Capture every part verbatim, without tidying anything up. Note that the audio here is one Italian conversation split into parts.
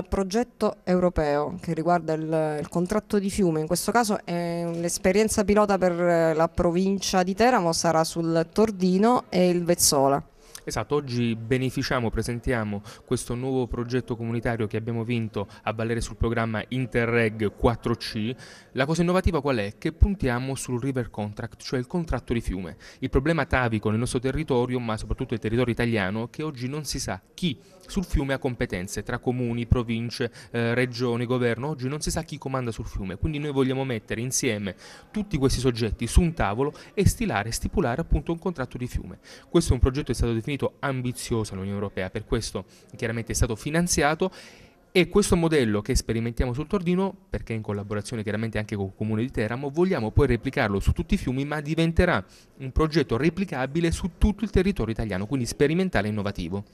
un progetto europeo che riguarda il, il contratto di fiume. In questo caso eh, l'esperienza pilota per la provincia di Teramo sarà sul Tordino e il Vezzola. Esatto, oggi beneficiamo, presentiamo questo nuovo progetto comunitario che abbiamo vinto a valere sul programma Interreg quattro C. La cosa innovativa qual è? Che puntiamo sul River Contract, cioè il contratto di fiume. Il problema atavico nel nostro territorio, ma soprattutto nel territorio italiano, che oggi non si sa chi sul fiume ha competenze tra comuni, province, eh, regioni, governo. Oggi non si sa chi comanda sul fiume, quindi noi vogliamo mettere insieme tutti questi soggetti su un tavolo e stilare, stipulare appunto un contratto di fiume. Questo è un progetto che è stato definito ambizioso all'Unione Europea, per questo chiaramente è stato finanziato, e questo modello che sperimentiamo sul Tordino, perché in collaborazione chiaramente anche con il Comune di Teramo, vogliamo poi replicarlo su tutti i fiumi, ma diventerà un progetto replicabile su tutto il territorio italiano, quindi sperimentale e innovativo.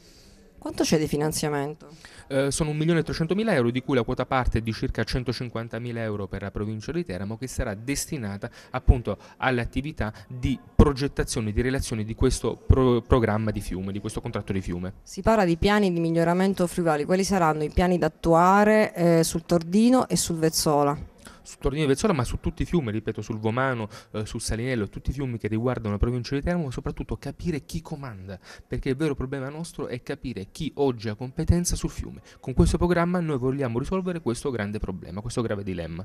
Quanto c'è di finanziamento? Eh, sono un milione e trecentomila euro, di cui la quota parte è di circa centocinquantamila euro per la provincia di Teramo, che sarà destinata appunto all'attività di progettazione, di relazione di questo pro programma di fiume, di questo contratto di fiume. Si parla di piani di miglioramento fluviali, quali saranno i piani da attuare eh, sul Tordino e sul Vezzola? Su Tordino e Vezzola, ma su tutti i fiumi, ripeto, sul Vomano, eh, sul Salinello, tutti i fiumi che riguardano la provincia di Teramo, ma soprattutto capire chi comanda, perché il vero problema nostro è capire chi oggi ha competenza sul fiume. Con questo programma noi vogliamo risolvere questo grande problema, questo grave dilemma.